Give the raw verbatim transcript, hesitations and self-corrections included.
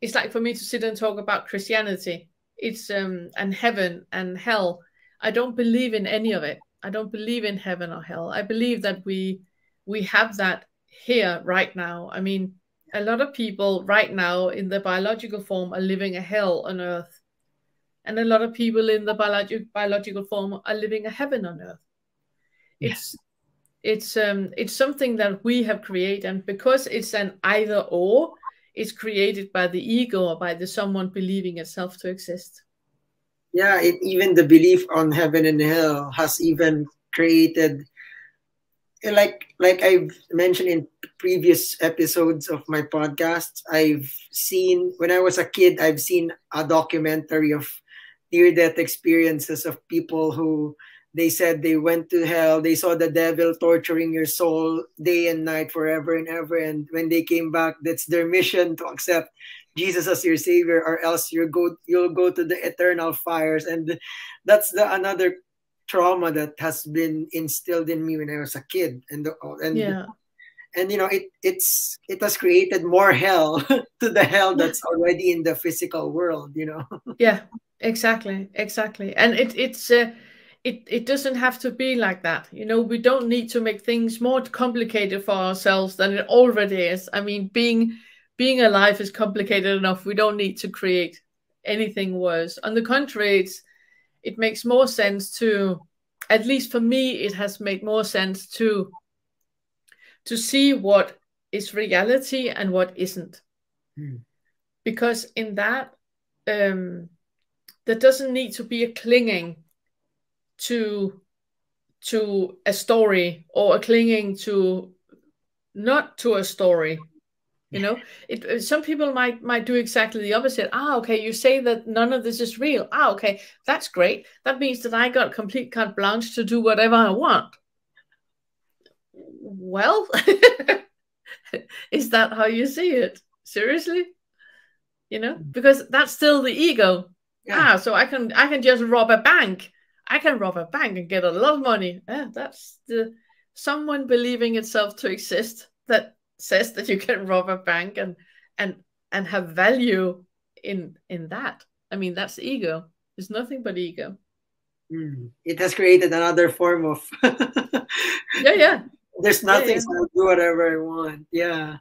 it's like for me to sit and talk about Christianity. It's um and heaven and hell. I don't believe in any of it. I don't believe in heaven or hell. I believe that we we have that here right now. I mean, a lot of people right now in the biological form are living a hell on earth. And a lot of people in the biologic, biological form are living a heaven on earth. It's, yes. it's, um, it's something that we have created. And because it's an either or, it's created by the ego or by the someone believing itself to exist. Yeah, it, even the belief on heaven and hell has even created... Like like I've mentioned in previous episodes of my podcast, I've seen, when I was a kid, I've seen a documentary of near-death experiences of people who, they said they went to hell, they saw the devil torturing your soul day and night forever and ever, and when they came back, that's their mission, to accept Jesus as your savior, or else you'll go, you'll go to the eternal fires. And that's the another trauma that has been instilled in me when I was a kid, and and yeah. and you know it it's it has created more hell to the hell that's already in the physical world, you know. Yeah, exactly, exactly. And it it's uh, it it doesn't have to be like that, you know. We don't need to make things more complicated for ourselves than it already is. I mean, being being alive is complicated enough. We don't need to create anything worse. On the contrary, it's it makes more sense to, at least for me, it has made more sense to, to see what is reality and what isn't. Mm. Because in that, um, there doesn't need to be a clinging to, to a story, or a clinging to, not to a story. You know, it, some people might might do exactly the opposite. Ah, okay, you say that none of this is real. Ah, okay, that's great. That means that I got complete carte blanche to do whatever I want. Well, is that how you see it? Seriously? You know, because that's still the ego. Yeah. Ah, so I can I can just rob a bank. I can rob a bank and get a lot of money. Yeah, that's the someone believing itself to exist that says that you can rob a bank and and and have value in in that. I mean, that's ego. It's nothing but ego. Mm. It has created another form of yeah yeah there's nothing, yeah, yeah. So I do whatever I want. Yeah,